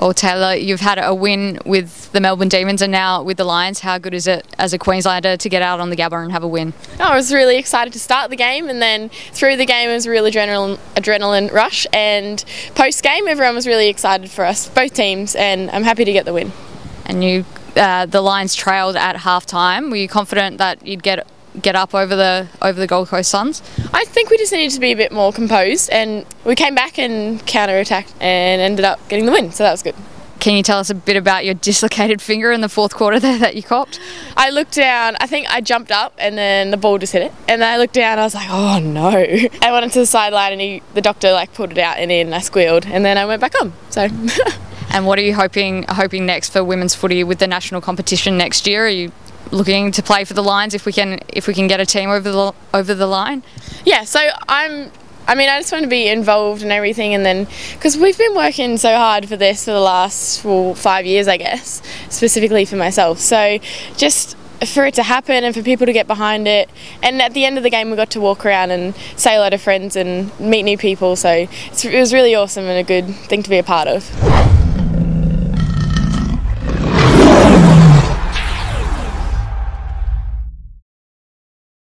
Well, Taylor, you've had a win with the Melbourne Demons and now with the Lions. How good is it as a Queenslander to get out on the Gabba and have a win? Oh, I was really excited to start the game, and then through the game it was a real adrenaline rush, and post-game everyone was really excited for us, both teams, and I'm happy to get the win. And you, the Lions trailed at half-time. Were you confident that you'd get up over the Gold Coast Suns? I think we just needed to be a bit more composed, and we came back and counter-attacked and ended up getting the win, so that was good. Can you tell us a bit about your dislocated finger in the fourth quarter there that you copped? I looked down, I think I jumped up and then the ball just hit it, and then I looked down and I was like, oh no. I went into the sideline and the doctor like pulled it out and in, I squealed, and then I went back on, so. And what are you hoping next for women's footy with the national competition next year? Are you looking to play for the Lions if we can get a team over the line? Yeah, so I just want to be involved in everything, and then because we've been working so hard for this for the last 5 years, I guess, specifically for myself. So just for it to happen and for people to get behind it, and at the end of the game we got to walk around and say hello to friends and meet new people, so it was really awesome and a good thing to be a part of.